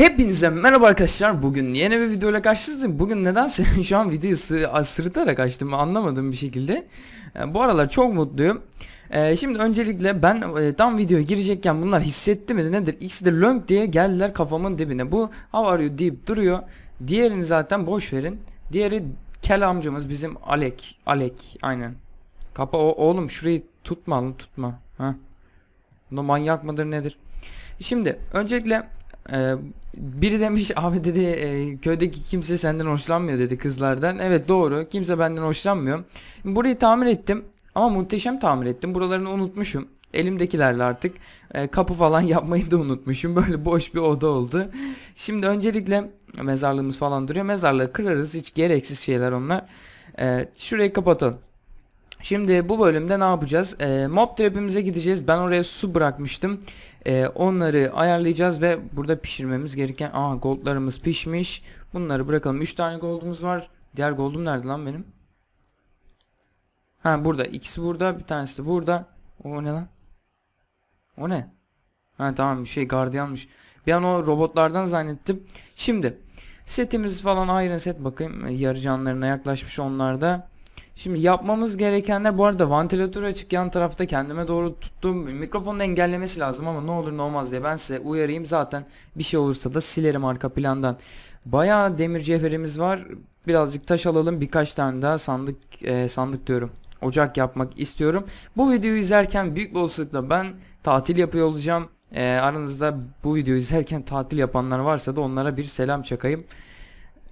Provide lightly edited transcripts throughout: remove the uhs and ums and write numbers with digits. Hepinize merhaba arkadaşlar, bugün yeni bir videoyla karşınızdayım. Bugün nedense şu an videoyu sırıtarak açtım, anlamadım bir şekilde. Bu aralar çok mutluyum. Şimdi öncelikle ben tam videoya girecekken bunlar hissetti mi nedir, ikisi de lönk diye geldiler kafamın dibine. Bu how are you deyip duruyor, diğerini zaten boş verin. Diğeri kel amcamız bizim Alek, aynen. Kapa oğlum, şurayı tutma. Ha, bunda manyak mıdır nedir? Şimdi öncelikle biri demiş abi dedi, köydeki kimse senden hoşlanmıyor dedi, kızlardan. Evet, doğru, kimse benden hoşlanmıyor. Burayı tamir ettim ama muhteşem tamir ettim, buralarını unutmuşum. Elimdekilerle artık kapı falan yapmayı da unutmuşum, böyle boş bir oda oldu. Şimdi öncelikle mezarlığımız falan duruyor, mezarlığı kırarız, hiç gereksiz şeyler onlar. Şurayı kapatalım. Şimdi bu bölümde ne yapacağız? Mob trap'imize gideceğiz. Ben oraya su bırakmıştım. Onları ayarlayacağız ve burada pişirmemiz gereken... goldlarımız pişmiş. Bunları bırakalım. 3 tane goldumuz var. Diğer goldum nerede lan benim? Ha, burada. İkisi burada. Bir tanesi de burada. O ne lan? O ne? Ha tamam, bir şey gardiyanmış. Bir an o robotlardan zannettim. Şimdi setimiz falan, iron set bakayım. Yarı canlarına yaklaşmış onlar da. Şimdi yapmamız gerekenler, bu arada vantilatör açık, yan tarafta kendime doğru tuttuğum mikrofonun engellemesi lazım ama ne olur ne olmaz diye ben size uyarayım, zaten bir şey olursa da silerim arka plandan. Bayağı demir cevherimiz var, birazcık taş alalım, birkaç tane daha sandık diyorum, ocak yapmak istiyorum. Bu videoyu izlerken büyük bir olasılıkla ben tatil yapıyor olacağım. Aranızda bu videoyu izlerken tatil yapanlar varsa da onlara bir selam çakayım.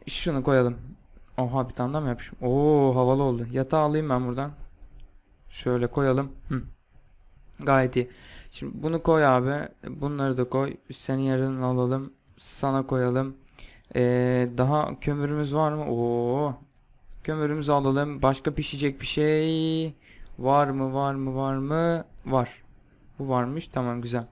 Şunu koyalım. Oha, bir tane daha mı yapmışım? Oo, havalı oldu. Yatağı alayım ben buradan. Şöyle koyalım. Gayet iyi. Şimdi bunu koy abi. Bunları da koy. Senin yerini alalım. Sana koyalım. Daha kömürümüz var mı? Oo. Kömürümüzü alalım. Başka pişecek bir şey var mı? Var. Bu varmış. Tamam, güzel.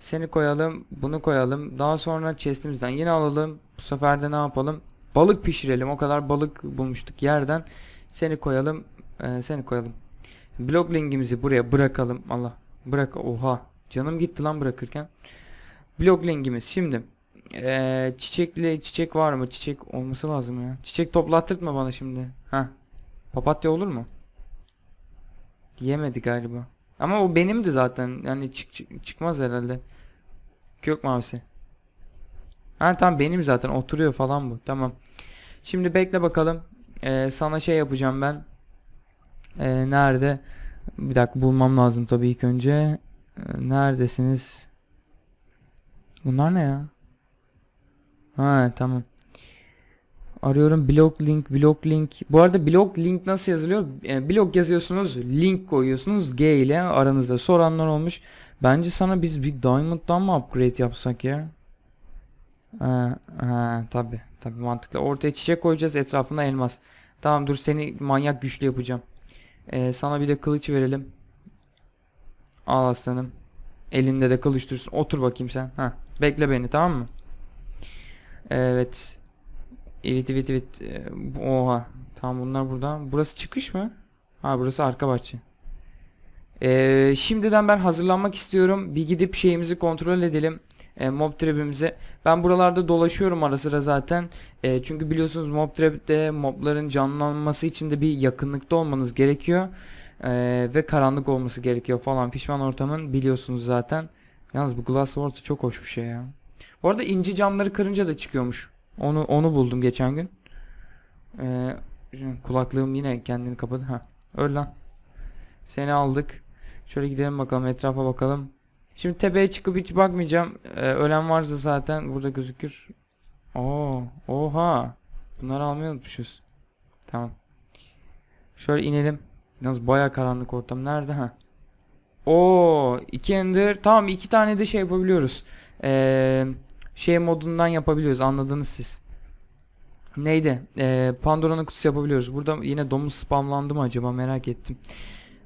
Seni koyalım. Bunu koyalım. Daha sonra chestimizden yine alalım. Bu sefer de ne yapalım? Balık pişirelim. O kadar balık bulmuştuk yerden. Seni koyalım. Seni koyalım. Blok linkimizi buraya bırakalım. Allah. Bırak. Oha. Canım gitti lan bırakırken. Blok linkimiz. Şimdi çiçek var mı? Çiçek olması lazım ya. Çiçek toplattırtma bana şimdi. Ha. Papatya olur mu? Yemedi galiba. Ama o benimdi zaten. Yani çıkmaz herhalde. Kök mavisi. Ha tamam, benim zaten oturuyor falan bu. Tamam. Şimdi bekle bakalım. Sana şey yapacağım ben. Nerede? Bir dakika, bulmam lazım tabii ilk önce. Neredesiniz? Bunlar ne ya? Ha tamam. Arıyorum. Blok link. Bu arada blok link nasıl yazılıyor? Blok yazıyorsunuz, link koyuyorsunuz G ile. Aranızda soranlar olmuş. Bence sana biz bir diamond'dan mı upgrade yapsak ya? Tabii mantıklı. Ortaya çiçek koyacağız, etrafına elmas. Tamam, dur, seni manyak güçlü yapacağım. Sana bir de kılıç verelim. Al aslanım. Elinde de kılıç dursun. Otur bakayım sen. Ha, bekle beni, tamam mı? Evet. Evet. Oha. Tamam, bunlar burada. Burası çıkış mı? Ha, burası arka bahçe. Şimdiden ben hazırlanmak istiyorum. Bir gidip şeyimizi kontrol edelim. Mob trap'imize. Ben buralarda dolaşıyorum ara sıra zaten. Çünkü biliyorsunuz mob trap'te mobların canlanması için de bir yakınlıkta olmanız gerekiyor. Ve karanlık olması gerekiyor falan. Fişman ortamın biliyorsunuz zaten. Yalnız bu glass sword çok hoş bir şey ya. Bu arada inci camları kırınca da çıkıyormuş. Onu buldum geçen gün. Kulaklığım yine kendini kapadı. Ha, öl lan. Seni aldık. Şöyle gidelim bakalım, etrafa bakalım. Şimdi tepeye çıkıp hiç bakmayacağım. Ölen varsa zaten burada gözükür. Oha. Bunları almayı unutmuşuz. Tamam. Şöyle inelim. Yalnız bayağı karanlık ortam. Nerede ha? İki ender. Tamam, iki tane de şey yapabiliyoruz. Şey modundan yapabiliyoruz. Anladınız siz. Neydi? Pandora'nın kutusu yapabiliyoruz. Burada yine domuz spamlandı mı acaba, merak ettim.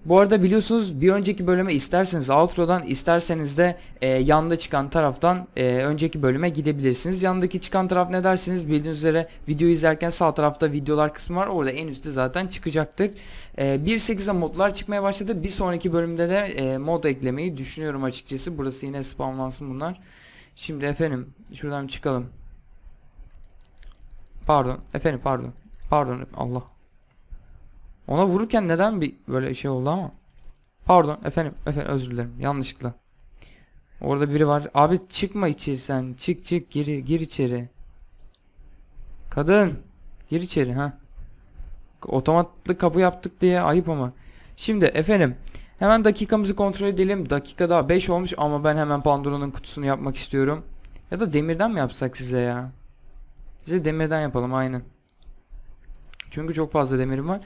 Bu arada biliyorsunuz bir önceki bölüme isterseniz outro'dan, isterseniz de yanda çıkan taraftan önceki bölüme gidebilirsiniz. Yandaki çıkan taraf ne dersiniz? Bildiğiniz üzere videoyu izlerken sağ tarafta videolar kısmı var. Orada en üstte zaten çıkacaktır. 1.8'e modlar çıkmaya başladı. Bir sonraki bölümde de mod eklemeyi düşünüyorum açıkçası. Burası yine spamlansın bunlar. Şimdi efendim şuradan çıkalım. Pardon efendim, pardon. Pardon efendim, Allah. Ona vururken neden bir böyle şey oldu ama. Pardon efendim, efendim özür dilerim yanlışlıkla. Orada biri var. Abi çıkma içeri sen. Çık çık, geri gir içeri. Kadın gir içeri ha. Otomatik kapı yaptık diye ayıp ama. Şimdi efendim hemen dakikamızı kontrol edelim. Dakika daha 5 olmuş ama ben hemen Pandora'nın kutusunu yapmak istiyorum. Ya da demirden mi yapsak size ya? Size demirden yapalım aynen. Çünkü çok fazla demirim var.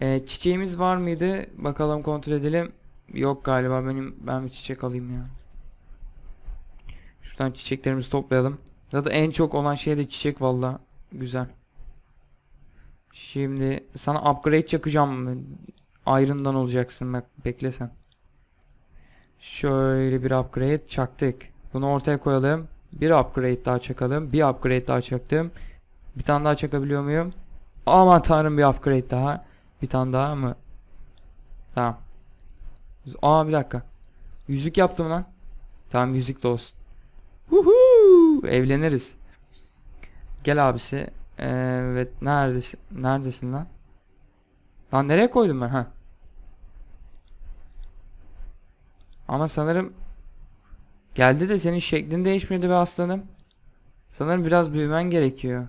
Çiçeğimiz var mıydı? Bakalım kontrol edelim. Yok galiba, ben bir çiçek alayım ya. Şuradan çiçeklerimizi toplayalım. Zaten en çok olan şey de çiçek vallahi. Güzel. Şimdi sana upgrade çakacağım. Iron'dan olacaksın bak, beklesen. Şöyle bir upgrade çaktık. Bunu ortaya koyalım. Bir upgrade daha çakalım. Bir upgrade daha çaktım. Bir tane daha çakabiliyor muyum? Aman tanrım, bir upgrade daha. Bir tane daha mı? Tamam. Aa bir dakika. Yüzük yaptım lan. Tamam yüzük de olsun. Huhu! Evleniriz. Gel abisi. Evet neredesin? Neredesin lan? Lan nereye koydum ben ha? Ama sanırım geldi de senin şeklin değişmedi be aslanım. Sanırım biraz büyümen gerekiyor.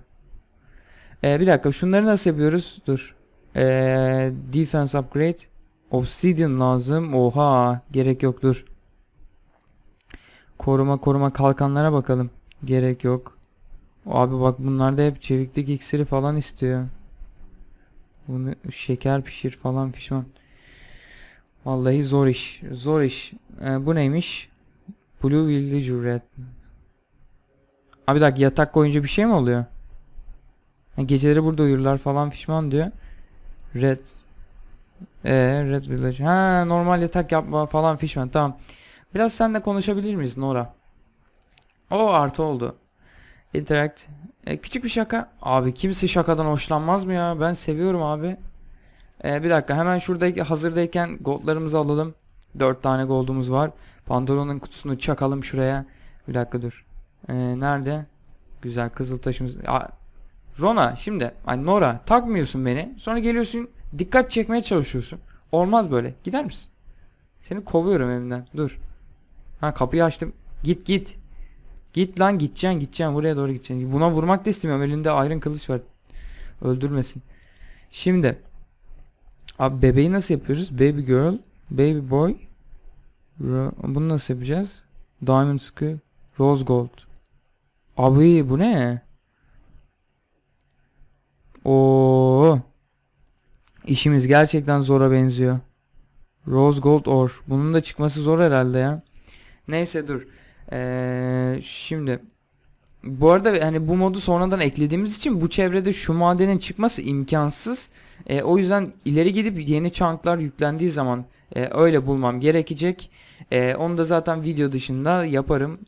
Bir dakika, şunları nasıl yapıyoruz? Dur. Defense upgrade. Obsidian lazım. Oha, gerek yok dur. Koruma kalkanlara bakalım. Gerek yok. Abi bak bunlar da hep çeviklik iksiri falan istiyor. Bunu şeker pişir falan fişman. Vallahi zor iş. Zor iş. Bu neymiş? Blue Villager Red. Abi bir dakika, yatak koyunca bir şey mi oluyor? Yani geceleri burada uyurlar falan fişman diyor. Red. Red Villager. Ha normal yatak yapma falan fişman. Tamam. Biraz seninle konuşabilir miyiz Nora? O artı oldu. Interact. Küçük bir şaka. Abi kimse şakadan hoşlanmaz mı ya? Ben seviyorum abi. Bir dakika hemen şuradaki hazırdayken goldlarımızı alalım. 4 tane goldumuz var. Pandora'nın kutusunu çakalım şuraya. Bir dakika dur. Nerede? Güzel kızıl taşımız. Rona şimdi. Ay Nora, takmıyorsun beni. Sonra geliyorsun dikkat çekmeye çalışıyorsun. Olmaz böyle. Gider misin? Seni kovuyorum evimden. Dur. Ha kapıyı açtım. Git git. Git lan, gideceksin buraya doğru gideceksin. Buna vurmak da istemiyorum, elinde ayrın kılıç var. Öldürmesin. Şimdi abi bebeği nasıl yapıyoruz? Baby girl, baby boy. Bunu nasıl yapacağız? Diamond skull, rose gold. Abi bu ne? Oo. İşimiz gerçekten zora benziyor. Rose gold ore. Bunun da çıkması zor herhalde ya. Neyse dur. Şimdi bu arada hani bu modu sonradan eklediğimiz için bu çevrede şu madenin çıkması imkansız. O yüzden ileri gidip yeni chunklar yüklendiği zaman öyle bulmam gerekecek. Onu da zaten video dışında yaparım.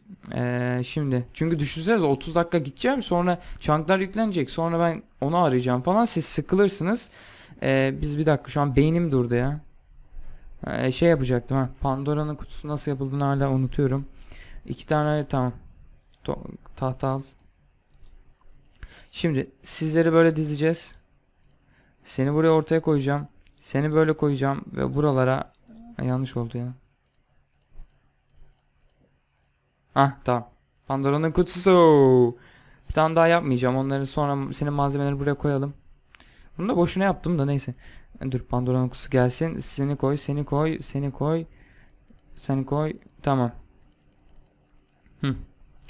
Şimdi çünkü düşünsenize 30 dakika gideceğim, sonra chunklar yüklenecek, sonra ben onu arayacağım falan, siz sıkılırsınız. Biz bir dakika şu an beynim durdu ya. Şey yapacaktım ha, Pandora'nın kutusu nasıl yapıldığını hala unutuyorum. 2 tane tamam. Tahta al. Şimdi sizleri böyle dizeceğiz. Seni buraya ortaya koyacağım. Seni böyle koyacağım ve buralara yanlış oldu ya. Ah tamam. Pandora'nın kutusu. Bir tane daha yapmayacağım. Onları sonra senin malzemeleri buraya koyalım. Bunu da boşuna yaptım da neyse. Dur Pandora'nın kutusu gelsin. Seni koy, seni koy, seni koy. Seni koy. Tamam.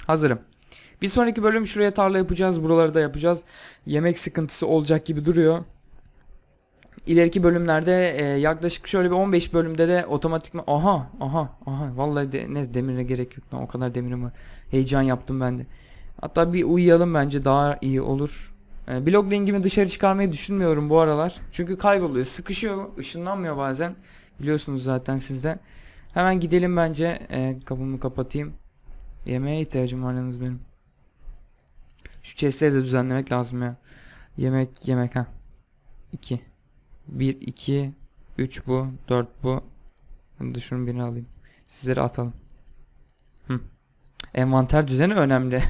Hazırım. Bir sonraki bölüm şuraya tarla yapacağız. Buraları da yapacağız. Yemek sıkıntısı olacak gibi duruyor. İleriki bölümlerde yaklaşık şöyle bir 15 bölümde de otomatik mi? Aha. Vallahi demire gerek yok. O kadar demirim var. Heyecan yaptım ben de. Hatta bir uyuyalım bence daha iyi olur. Blog linkimi dışarı çıkarmayı düşünmüyorum bu aralar. Çünkü kayboluyor. Sıkışıyor. Işınlanmıyor bazen. Biliyorsunuz zaten sizde. Hemen gidelim bence. Kapımı kapatayım. Yemeğe ihtiyacım var yalnız benim. Şu chest'leri de düzenlemek lazım ya. Yemek ha. 2. 1, 2, 3 bu, 4 bu. Hadi şunun birini alayım. Sizleri atalım. envanter düzeni önemli.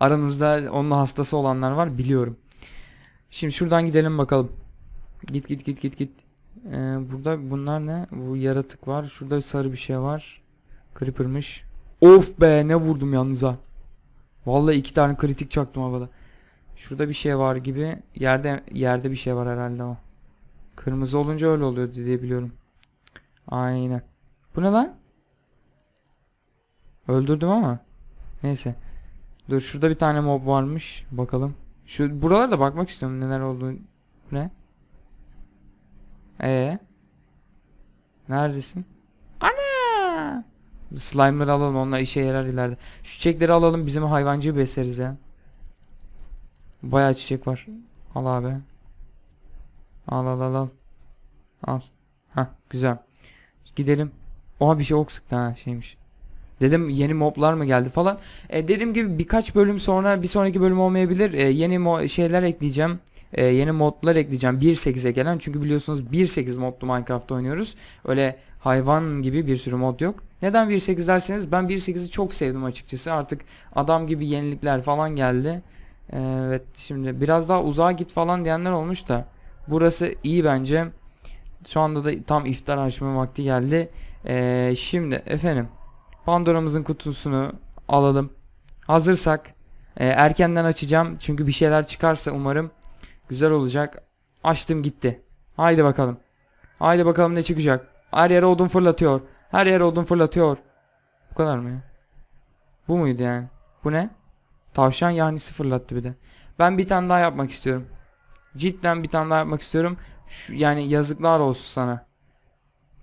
Aranızda onun hastası olanlar var biliyorum. Şimdi şuradan gidelim bakalım. Git git git git git. Burada bunlar ne? Bu yaratık var. Şurada sarı bir şey var. Creeper'mış. Of be, ne vurdum yalnız ha. Vallahi 2 tane kritik çaktım havada. Şurada bir şey var gibi. Yerde bir şey var herhalde o. Kırmızı olunca öyle oluyor diye biliyorum. Aynen. Bu ne lan? Öldürdüm ama. Neyse. Dur, şurada bir tane mob varmış. Bakalım. Şu buralarda bakmak istiyorum neler olduğunu. Ne? Neredesin? Ana! Slime'ları alalım, onlar işe yarar ileride. Şu çiçekleri alalım, bizim hayvancıyı besleriz ya. Bayağı çiçek var. Al abi. Al. Al. Ha, güzel. Gidelim. Oha, bir şey ok sıktı ha, şeymiş. Dedim yeni moblar mı geldi falan. Dediğim gibi birkaç bölüm sonra, bir sonraki bölüm olmayabilir. Yeni şeyler ekleyeceğim. Yeni modlar ekleyeceğim 1.8'e gelen, çünkü biliyorsunuz 1.8 modlu Minecraft oynuyoruz. Öyle hayvan gibi bir sürü mod yok. Neden 1.8 derseniz ben 1.8'i çok sevdim açıkçası. Artık adam gibi yenilikler falan geldi. Evet, şimdi biraz daha uzağa git falan diyenler olmuş da burası iyi bence. Şu anda da tam iftar açma vakti geldi. Şimdi efendim Pandora'mızın kutusunu alalım. Hazırsak erkenden açacağım, çünkü bir şeyler çıkarsa umarım güzel olacak. Açtım gitti. Haydi bakalım. Haydi bakalım ne çıkacak. Her yere odun fırlatıyor. Her yere odun fırlatıyor. Bu kadar mı ya? Bu muydu yani? Bu ne? Tavşan yahnisi fırlattı bir de. Ben bir tane daha yapmak istiyorum. Cidden bir tane daha yapmak istiyorum. Şu, yani yazıklar olsun sana.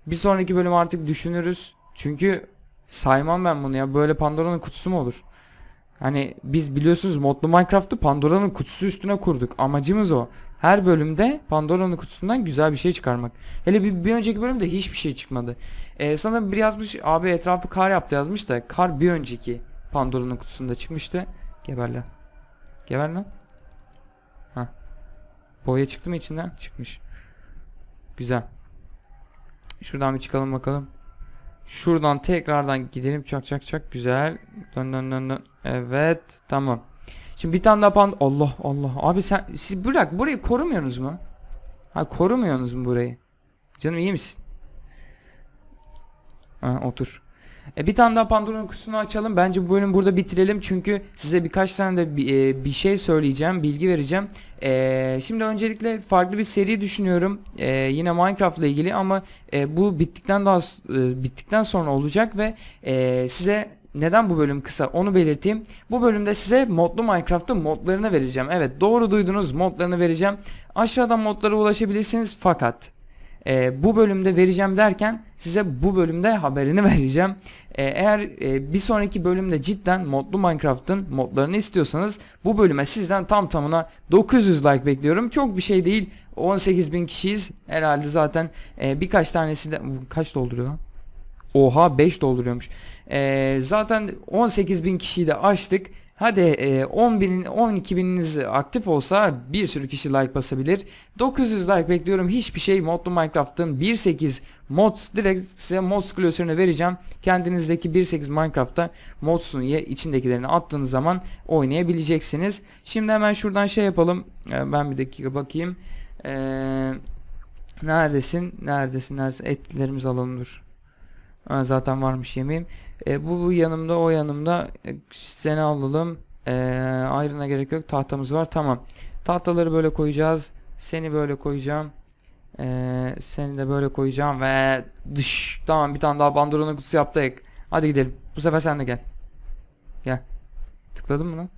Bir sonraki bölüm artık düşünürüz. Çünkü saymam ben bunu ya. Böyle Pandora'nın kutusu mu olur? Hani biz biliyorsunuz modlu Minecraft'ı Pandora'nın kutusu üstüne kurduk. Amacımız o. Her bölümde Pandora'nın kutusundan güzel bir şey çıkarmak. Hele bir önceki bölümde hiçbir şey çıkmadı. Sana bir yazmış abi, etrafı kar yaptı yazmış da kar bir önceki Pandora'nın kutusunda çıkmıştı. Geber lan. Geber lan. Heh. Boya çıktı mı içinden? Çıkmış. Güzel. Şuradan bir çıkalım bakalım. Şuradan tekrardan gidelim. Çak çak çak. Güzel. Dön dön dön dön. Evet. Tamam. Şimdi bir tane daha Allah Allah. Abi siz bırak. Burayı korumuyorsunuz mu? Ha, korumuyorsunuz mu burayı? Canım iyi misin? Ha, otur. Bir tane daha Pandora'nın kutusunu açalım. Bence bu bölümü burada bitirelim. Çünkü size birkaç tane de bir şey söyleyeceğim. Bilgi vereceğim. Şimdi öncelikle farklı bir seri düşünüyorum. Yine Minecraft ile ilgili ama bu bittikten sonra olacak ve size neden bu bölüm kısa onu belirteyim. Bu bölümde size modlu Minecraft'ın modlarını vereceğim. Evet, doğru duydunuz, modlarını vereceğim. Aşağıdan modlara ulaşabilirsiniz fakat... bu bölümde vereceğim derken size bu bölümde haberini vereceğim. Eğer bir sonraki bölümde cidden modlu Minecraft'ın modlarını istiyorsanız bu bölüme sizden tam tamına 900 like bekliyorum. Çok bir şey değil. 18.000 kişiyiz. Herhalde zaten birkaç tanesi de... Kaç dolduruyor lan? Oha, 5 dolduruyormuş. Zaten 18.000 kişiyi de aştık. Hadi 10.000'in 12.000'iniz aktif olsa bir sürü kişi like basabilir. 900 like bekliyorum. Hiçbir şey modlu Minecraft'ın 1.8 mods, direkt size mods klasörünü vereceğim. Kendinizdeki 1.8 Minecraft'ta modsun içindekilerini attığınız zaman oynayabileceksiniz. Şimdi hemen şuradan şey yapalım. Ben bir dakika bakayım. Neredesin? Etkilerimizi alalım, dur. Zaten varmış yemeğim. Bu yanımda, o yanımda. Seni alalım. Ayrına gerek yok, tahtamız var, tamam. Tahtaları böyle koyacağız. Seni böyle koyacağım. Seni de böyle koyacağım ve dış. Tamam, bir tane daha Pandora'nın kutusu yaptık. Hadi gidelim. Bu sefer sen de gel. Gel. Tıkladın mı lan?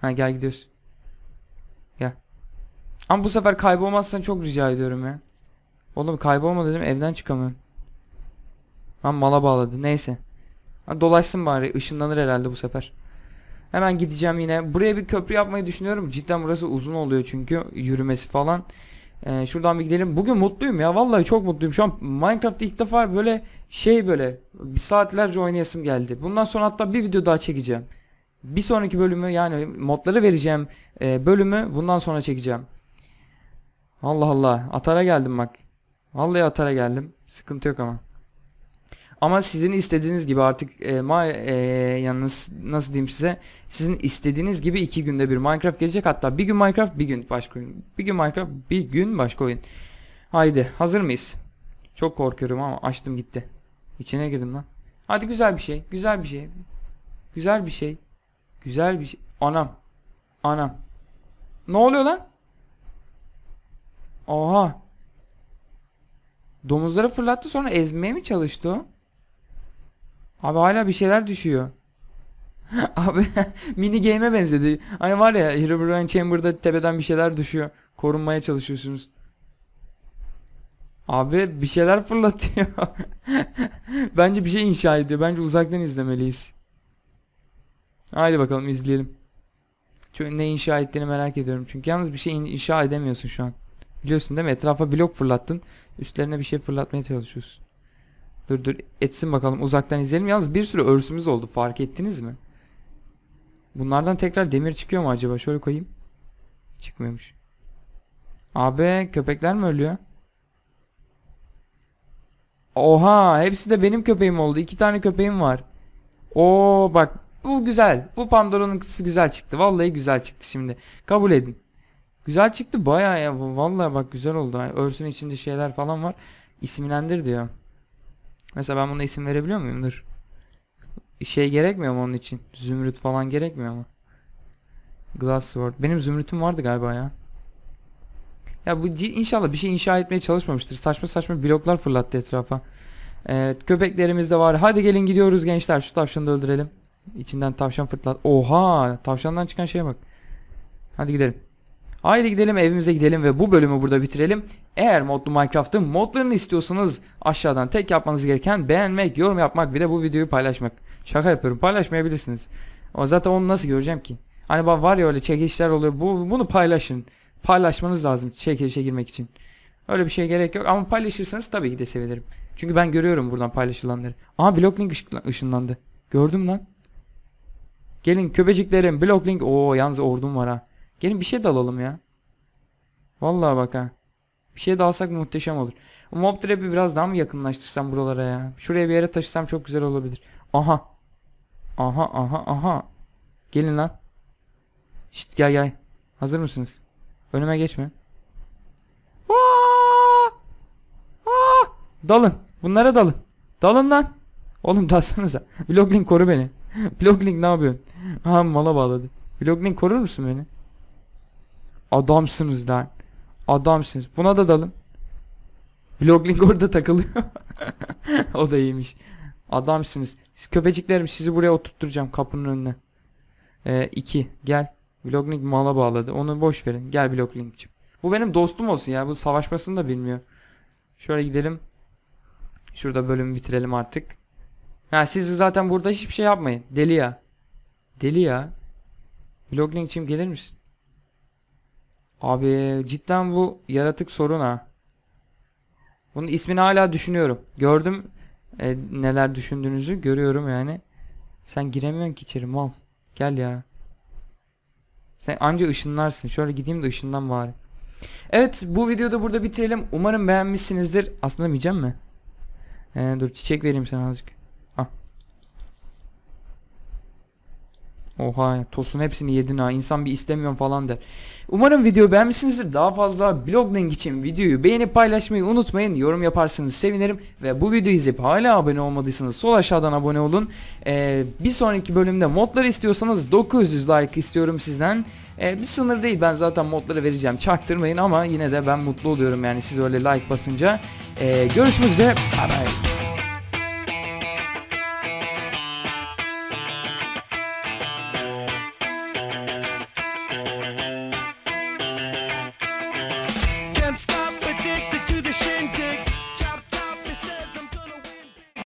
Ha, gel, gidiyoruz. Gel. Ama bu sefer kaybolmazsan çok rica ediyorum ya. Oğlum kaybolma dedim, evden çıkamıyorum. Lan mala bağladı, neyse. Dolaşsın bari, ışınlanır herhalde bu sefer. Hemen gideceğim yine. Buraya bir köprü yapmayı düşünüyorum. Cidden burası uzun oluyor çünkü yürümesi falan. Şuradan bir gidelim. Bugün mutluyum ya, vallahi çok mutluyum. Şu an Minecraft'ta ilk defa böyle bir saatlerce oynayasım geldi. Bundan sonra hatta bir video daha çekeceğim. Bir sonraki bölümü, yani modları vereceğim bölümü bundan sonra çekeceğim. Allah Allah, atara geldim bak. Vallahi atara geldim. Sıkıntı yok ama. Ama sizin istediğiniz gibi artık yalnız nasıl diyeyim size, sizin istediğiniz gibi 2 günde bir Minecraft gelecek. Hatta bir gün Minecraft, bir gün başka oyun, bir gün Minecraft, bir gün başka oyun. Haydi, hazır mıyız? Çok korkuyorum ama açtım gitti. İçine girdim lan. Hadi güzel bir şey, güzel bir şey, güzel bir şey, güzel bir şey. Anam, anam. Ne oluyor lan? Oha. Domuzları fırlattı, sonra ezmeye mi çalıştı o? Abi hala bir şeyler düşüyor. Abi mini game'e benzedi. Hani var ya, Herobrine Chamber'da tepeden bir şeyler düşüyor. Korunmaya çalışıyorsunuz. Abi bir şeyler fırlatıyor. Bence bir şey inşa ediyor. Bence uzaktan izlemeliyiz. Haydi bakalım izleyelim. Çünkü ne inşa ettiğini merak ediyorum. Çünkü yalnız bir şey inşa edemiyorsun şu an. Biliyorsun değil mi? Etrafa blok fırlattın. Üstlerine bir şey fırlatmaya çalışıyorsun. Dur etsin bakalım, uzaktan izleyelim. Yalnız bir sürü örsümüz oldu, fark ettiniz mi? Bunlardan tekrar demir çıkıyor mu acaba? Şöyle koyayım. Çıkmıyormuş. Abi köpekler mi ölüyor? Oha, hepsi de benim köpeğim oldu. 2 tane köpeğim var. Oo bak, bu güzel. Bu Pandora'nın kutusu güzel çıktı. Vallahi güzel çıktı şimdi. Kabul edin. Güzel çıktı bayağı ya. Vallahi bak güzel oldu. Yani örsün içinde şeyler falan var. İsimlendir diyor. Mesela ben buna isim verebiliyor muyum? Dur. Şey gerekmiyor mu onun için? Zümrüt falan gerekmiyor mu? Glass sword. Benim zümrütüm vardı galiba ya. Ya bu inşallah bir şey inşa etmeye çalışmamıştır. Saçma saçma bloklar fırlattı etrafa. Evet, köpeklerimiz de var. Hadi gelin gidiyoruz gençler. Şu tavşanı da öldürelim. İçinden tavşan fırlat. Oha, tavşandan çıkan şeye bak. Hadi gidelim. Haydi gidelim, evimize gidelim ve bu bölümü burada bitirelim. Eğer Modlu Minecraft'ın modlarını istiyorsanız aşağıdan tek yapmanız gereken beğenmek, yorum yapmak, bir de bu videoyu paylaşmak. Şaka yapıyorum, paylaşmayabilirsiniz. Ama zaten onu nasıl göreceğim ki? Hani var ya öyle çekilişler oluyor. Bunu paylaşın. Paylaşmanız lazım çekilişe girmek için. Öyle bir şey gerek yok ama paylaşırsanız tabii ki de sevinirim. Çünkü ben görüyorum buradan paylaşılanları. Aha, Blocklink ışınlandı. Gördüm lan. Gelin köpeciklerim, Blocklink. Oo yalnız ordum var ha. Gelin bir şey de alalım ya. Vallahi bak ha. Bir şey de alsak muhteşem olur. Mob trap'i biraz daha mı yakınlaştırsam buralara ya? Şuraya bir yere taşısam çok güzel olabilir. Aha. Aha aha aha. Gelin lan. Şşt, gel gel. Hazır mısınız? Önüme geçme. Aa! Aa! Dalın. Bunlara dalın. Dalın lan. Oğlum dalsanıza. Blocklink koru beni. Blocklink ne yapıyorsun? Ha, mala bağladı. Blocklink korur musun beni? Adamsınız lan. Adamsınız. Buna da dalın. Blocklink orada takılıyor. O da iyiymiş. Adamsınız. Siz köpeciklerim, sizi buraya oturtturacağım kapının önüne. 2. Gel. Blocklink mala bağladı. Onu boş verin. Gel Blocklink'cim. Bu benim dostum olsun ya. Bu savaşmasını da bilmiyor. Şöyle gidelim. Şurada bölümü bitirelim artık. Ha, siz zaten burada hiçbir şey yapmayın. Deli ya. Deli ya. Blocklink'cim gelir misin? Abi cidden bu yaratık sorun ha. Bunun ismini hala düşünüyorum. Gördüm neler düşündüğünüzü, görüyorum yani. Sen giremiyorsun ki içeri mal. Gel ya. Sen anca ışınlarsın. Şöyle gideyim de ışından bari. Evet, bu videoda burada bitirelim. Umarım beğenmişsinizdir. Aslında yiyeceğim mi? Dur çiçek vereyim sana azıcık. Ah. Oha, tosun hepsini yedin ha. İnsan bir istemiyorum falan der. Umarım videoyu beğenmişsinizdir. Daha fazla Bloglink için videoyu beğenip paylaşmayı unutmayın. Yorum yaparsanız sevinirim. Ve bu videoyu izleyip hala abone olmadıysanız sol aşağıdan abone olun. Bir sonraki bölümde modları istiyorsanız 900 like istiyorum sizden. Bir sınır değil, ben zaten modları vereceğim, çaktırmayın ama yine de ben mutlu oluyorum yani siz öyle like basınca. Görüşmek üzere. Bye bye.